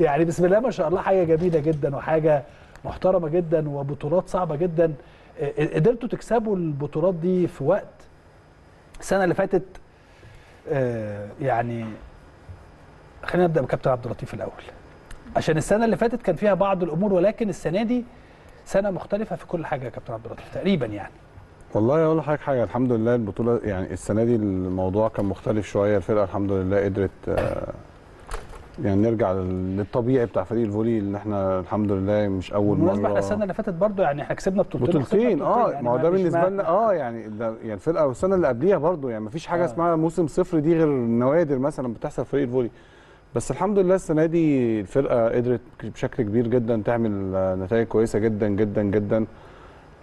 يعني بسم الله ما شاء الله حاجه جميله جدا وحاجه محترمه جدا وبطولات صعبه جدا. قدرتوا تكسبوا البطولات دي في وقت السنه اللي فاتت. يعني خلينا نبدا بكابتن عبد اللطيف الاول، عشان السنه اللي فاتت كان فيها بعض الامور ولكن السنه دي سنه مختلفه في كل حاجه يا كابتن عبد اللطيف تقريبا. يعني والله اقول لحضرتك حاجه، الحمد لله البطوله يعني السنه دي الموضوع كان مختلف شويه. الفرقه الحمد لله قدرت يعني نرجع للطبيعي بتاع فريق الفولي اللي احنا الحمد لله مش اول مره. بالنسبه للسنه اللي فاتت برضو يعني احنا كسبنا بطولتين يعني ما هو ده بالنسبه لنا يعني الفرقه والسنه اللي قبليها برضو يعني ما فيش حاجه اسمها موسم صفر، دي غير نوادر مثلا بتحصل فريق الفولي. بس الحمد لله السنه دي الفرقه قدرت بشكل كبير جدا تعمل نتائج كويسه جدا جدا جدا.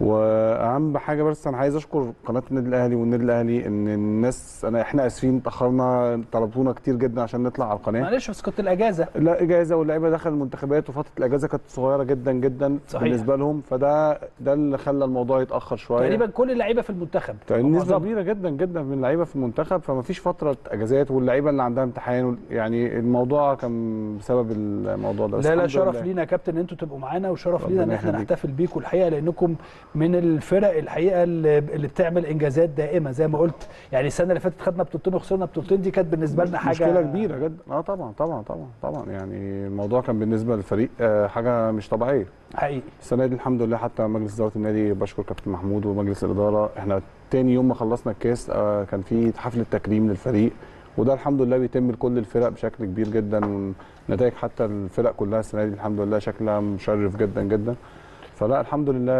واهم حاجه بس انا عايز اشكر قناه النادي الاهلي والنادي الاهلي ان الناس احنا اسفين اتاخرنا، طلبونا كتير جدا عشان نطلع على القناه. معلش بس كنت الاجازه، لا اجازه واللعيبه دخلوا المنتخبات وفتره الاجازه كانت صغيره جدا جدا صحيح. بالنسبه لهم فده اللي خلى الموضوع يتاخر شويه. تقريبا كل اللعيبه في المنتخب، نسبه كبيره جدا جدا من اللعيبه في المنتخب، فما فيش فتره اجازات واللعيبه اللي عندها امتحان، يعني الموضوع كان بسبب الموضوع ده. لا شرف لينا يا كابتن ان انتوا تبقوا معانا، وشرف لينا ان احنا نحتفل بيكم الحقيقه، لانكم من الفرق الحقيقه اللي بتعمل انجازات دائمه زي ما قلت. يعني السنه اللي فاتت خدنا بطولتين وخسرنا بطولتين، دي كانت بالنسبه لنا حاجه مشكله كبيره جدا. طبعا طبعا طبعا طبعا، يعني الموضوع كان بالنسبه للفريق حاجه مش طبيعيه حقيقي. السنه دي الحمد لله حتى مجلس اداره النادي بشكر كابتن محمود ومجلس الاداره، احنا تاني يوم ما خلصنا الكاس كان في حفله تكريم للفريق، وده الحمد لله بيتم لكل الفرق بشكل كبير جدا، ونتائج حتى الفرق كلها السنه دي الحمد لله شكلها مشرف جدا جدا. فلا الحمد لله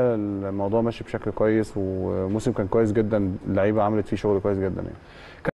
الموضوع ماشي بشكل كويس، وموسم كان كويس جدا، اللعيبه عملت فيه شغل كويس جدا يعني.